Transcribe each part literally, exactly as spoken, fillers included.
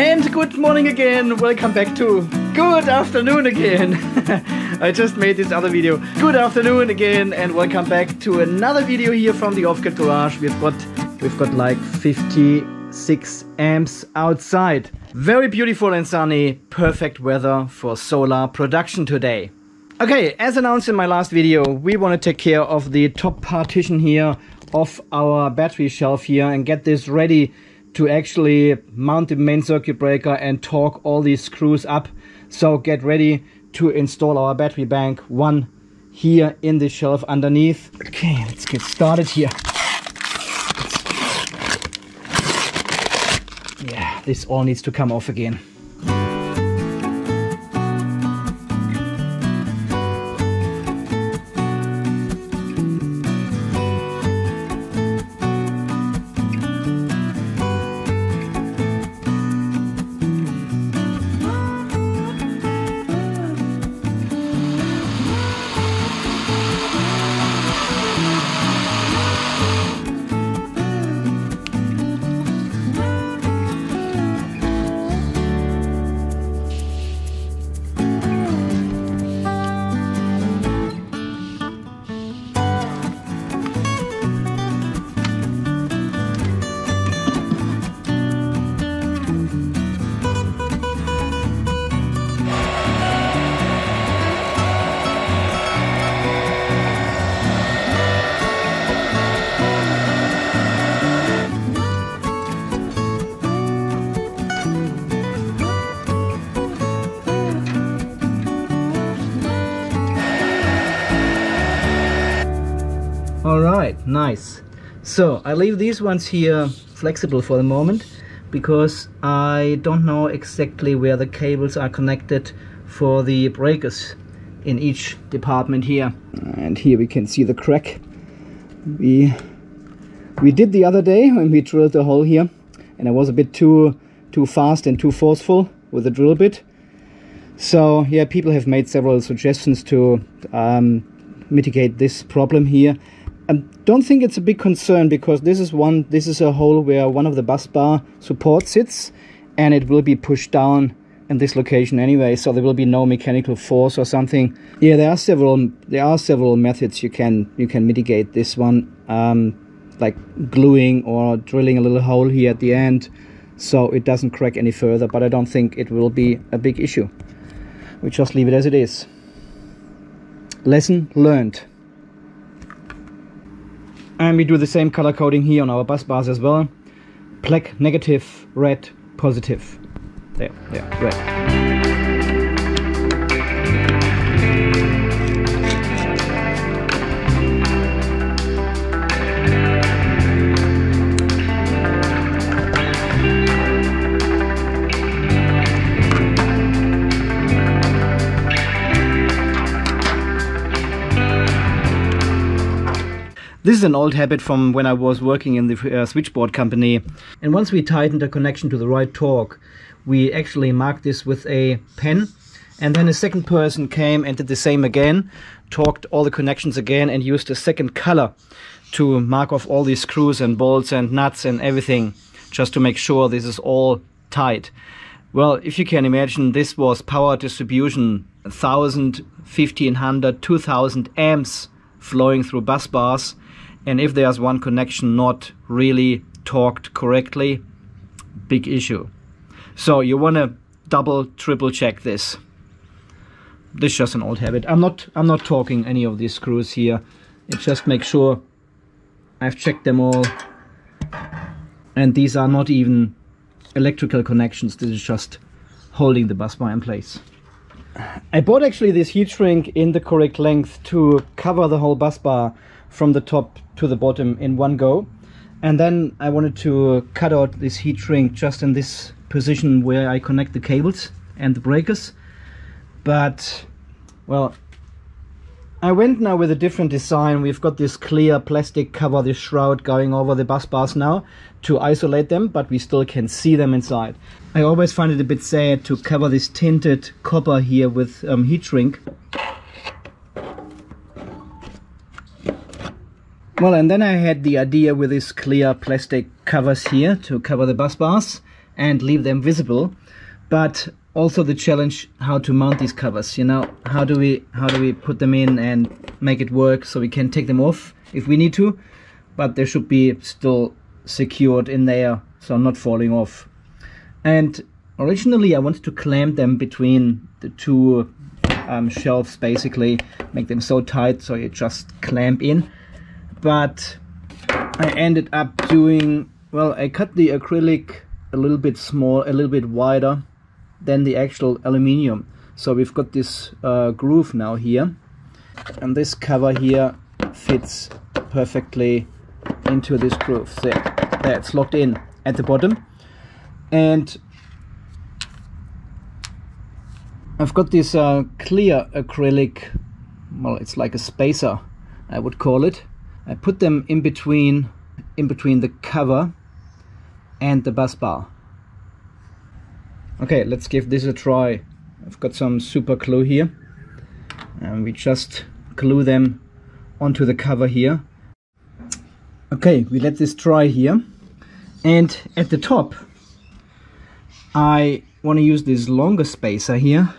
And good morning again, welcome back to good afternoon again. I just made this other video. Good afternoon again and welcome back to another video here from the Off-Grid Garage. We've got we've got like fifty-six amps outside. Very beautiful and sunny, perfect weather for solar production today. Okay, as announced in my last video, we want to take care of the top partition here of our battery shelf here and get this ready to actually mount the main circuit breaker and torque all these screws up. So get ready to install our battery bank one here in the shelf underneath. Okay, let's get started here. Yeah, this all needs to come off again. Alright, nice. So I leave these ones here flexible for the moment because I don't know exactly where the cables are connected for the breakers in each department here. And here we can see the crack we we did the other day when we drilled the hole here, and I was a bit too too fast and too forceful with the drill bit. So yeah, people have made several suggestions to um, mitigate this problem here. I don't think it's a big concern because this is one this is a hole where one of the bus bar support sits, and it will be pushed down in this location anyway, so there will be no mechanical force or something. Yeah, there are several there are several methods you can you can mitigate this one, um, like gluing or drilling a little hole here at the end so it doesn't crack any further, but I don't think it will be a big issue. We just leave it as it is. Lesson learned. And we do the same color coding here on our bus bars as well. Black negative, red positive. There, there, red. This is an old habit from when I was working in the uh, switchboard company. And once we tightened the connection to the right torque, we actually marked this with a pen. And then a second person came and did the same again, torqued all the connections again, and used a second color to mark off all these screws and bolts and nuts and everything, just to make sure this is all tight. Well, if you can imagine, this was power distribution, one thousand, fifteen hundred, two thousand amps flowing through bus bars. And if there's one connection not really torqued correctly, big issue. So you want to double, triple check this. This is just an old habit. I'm not, I'm not torquing any of these screws here. It just makes sure I've checked them all. And these are not even electrical connections. This is just holding the bus bar in place. I bought actually this heat shrink in the correct length to cover the whole bus bar from the top to the bottom in one go, and then I wanted to cut out this heat shrink just in this position where I connect the cables and the breakers. But well, I went now with a different design. We've got this clear plastic cover, this shroud going over the bus bars now to isolate them, but we still can see them inside. I always find it a bit sad to cover this tinted copper here with um, heat shrink. Well, and then I had the idea with this clear plastic covers here to cover the bus bars, and leave them visible, but also the challenge how to mount these covers. You know, how do we how do we put them in and make it work so we can take them off if we need to, but they should be still secured in there so not falling off. And originally I wanted to clamp them between the two um, shelves, basically make them so tight so you just clamp in, but I ended up doing, well, I cut the acrylic a little bit small, a little bit wider than the actual aluminium, so we've got this uh, groove now here, and this cover here fits perfectly into this groove. So that's locked in at the bottom, and I've got this uh, clear acrylic, well, it's like a spacer, I would call it. I put them in between in between the cover and the bus bar. Okay, let's give this a try. I've got some super glue here, and we just glue them onto the cover here. Okay, we let this dry here, and at the top I want to use this longer spacer here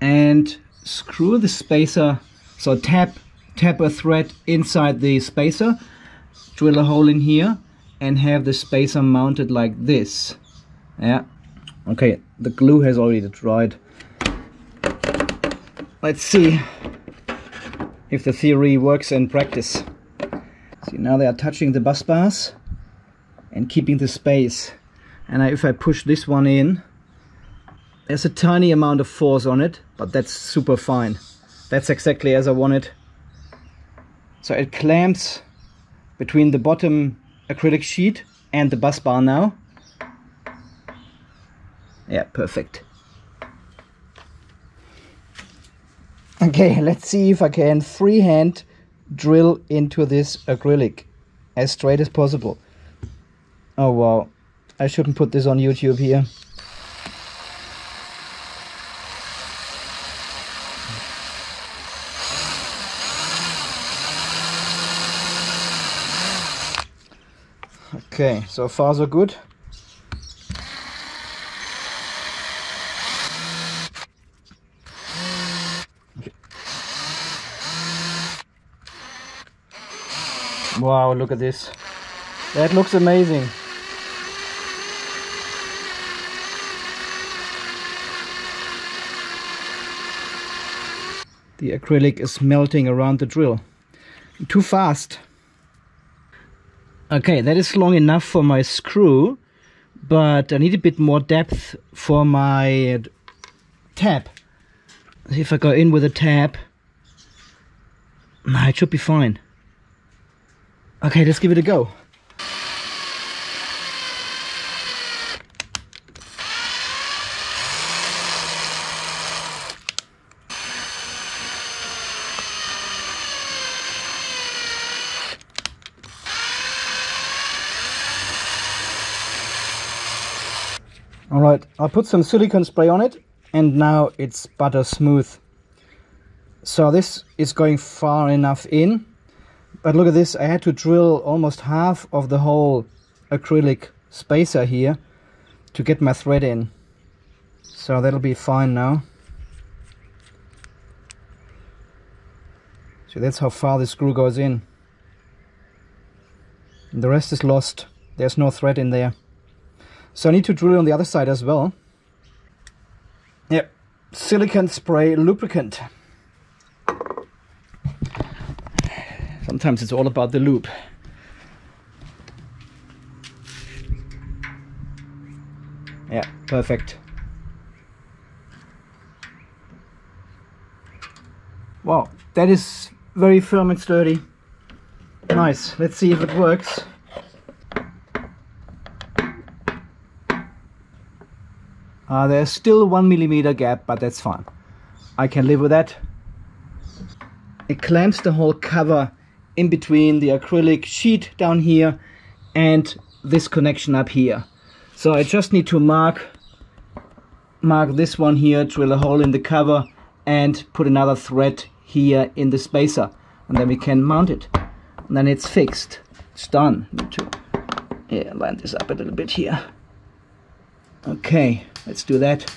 and screw the spacer, so tap tap a thread inside the spacer, drill a hole in here, and have the spacer mounted like this. Yeah. Okay, the glue has already dried. Let's see if the theory works in practice. See, now they are touching the bus bars and keeping the space. And I, if I push this one in, there's a tiny amount of force on it, but that's super fine. That's exactly as I want it. So it clamps between the bottom acrylic sheet and the bus bar now. Yeah, perfect. Okay, let's see if I can freehand drill into this acrylic as straight as possible. Oh wow, I shouldn't put this on YouTube here. Okay, so far so good. Wow, look at this. That looks amazing. The acrylic is melting around the drill. Too fast. Okay, that is long enough for my screw, but I need a bit more depth for my tab. If I go in with a tab, it should be fine. Okay, let's give it a go. All right, I put some silicone spray on it, and now it's butter smooth. So this is going far enough in. But look at this, I had to drill almost half of the whole acrylic spacer here to get my thread in. So that'll be fine now. So that's how far the screw goes in. And the rest is lost. There's no thread in there. So I need to drill on the other side as well. Yep, silicone spray lubricant. Sometimes it's all about the lube. Yeah, perfect. Wow, that is very firm and sturdy. Nice, let's see if it works. Uh, there's still one millimeter gap, but that's fine. I can live with that. It clamps the whole cover in between the acrylic sheet down here and this connection up here. So I just need to mark mark this one here, drill a hole in the cover, and put another thread here in the spacer, and then we can mount it. And then it's fixed. It's done. Need to, yeah, line this up a little bit here. Okay, let's do that.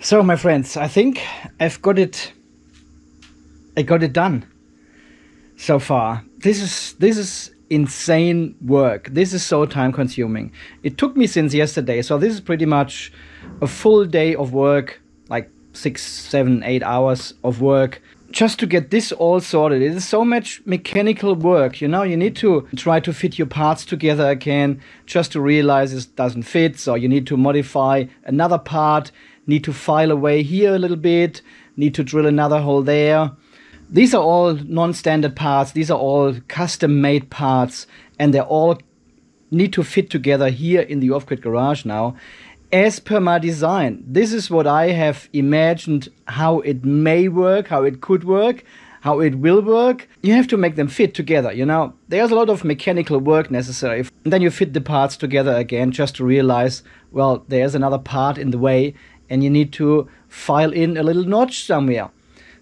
So my friends, I think I've got it I got it done so far. This is this is insane work. This is so time consuming. It took me since yesterday, so this is pretty much a full day of work, like six, seven, eight hours of work. Just to get this all sorted. It is so much mechanical work, you know, you need to try to fit your parts together again, just to realize this doesn't fit, so you need to modify another part, need to file away here a little bit, need to drill another hole there. These are all non-standard parts, these are all custom-made parts, and they all need to fit together here in the Off-Grid Garage now. As per my design, this is what I have imagined how it may work, how it could work, how it will work. You have to make them fit together, you know. There's a lot of mechanical work necessary. And then you fit the parts together again just to realize, well, there's another part in the way and you need to file in a little notch somewhere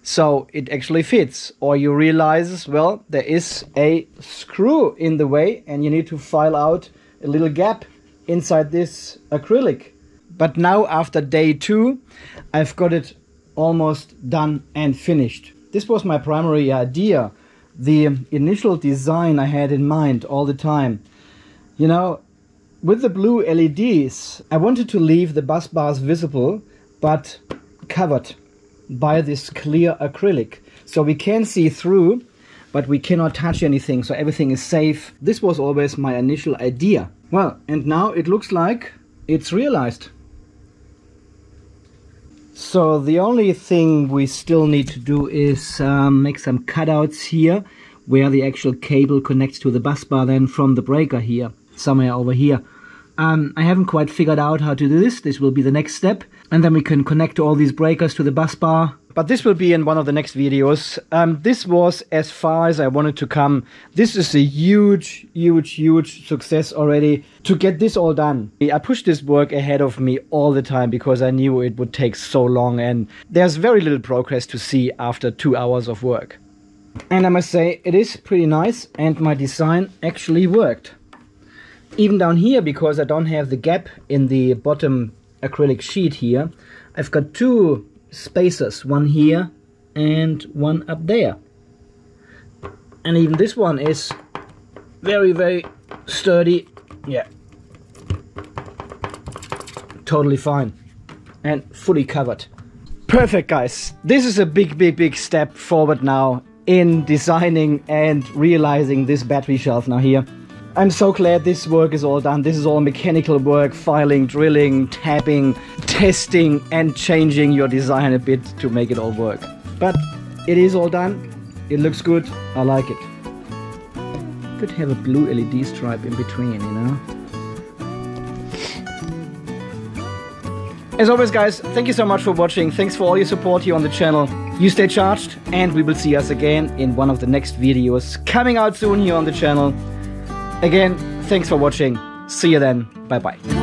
so it actually fits. Or you realize, well, there is a screw in the way and you need to file out a little gap inside this acrylic. But now, after day two, I've got it almost done and finished. This was my primary idea, the initial design I had in mind all the time. You know, with the blue L E Ds, I wanted to leave the bus bars visible, but covered by this clear acrylic. So we can see through, but we cannot touch anything, so everything is safe. This was always my initial idea. Well, and now it looks like it's realized. So the only thing we still need to do is um, make some cutouts here where the actual cable connects to the bus bar then from the breaker here, somewhere over here. Um, I haven't quite figured out how to do this. This will be the next step. And then we can connect all these breakers to the bus bar. But this will be in one of the next videos. Um, this was as far as I wanted to come. This is a huge, huge, huge success already. To get this all done, I pushed this work ahead of me all the time because I knew it would take so long and there's very little progress to see after two hours of work. And I must say, it is pretty nice and my design actually worked. Even down here, because I don't have the gap in the bottom acrylic sheet here, I've got two spacers, one here and one up there, and even this one is very very sturdy. Yeah, totally fine and fully covered. Perfect, guys. This is a big big big step forward now in designing and realizing this battery shelf now here. I'm so glad this work is all done. This is all mechanical work, filing, drilling, tapping, testing and changing your design a bit to make it all work. But it is all done. It looks good. I like it. Could have a blue L E D stripe in between, you know. As always, guys, thank you so much for watching. Thanks for all your support here on the channel. You stay charged and we will see us again in one of the next videos coming out soon here on the channel. Again, thanks for watching. See you then. Bye-bye.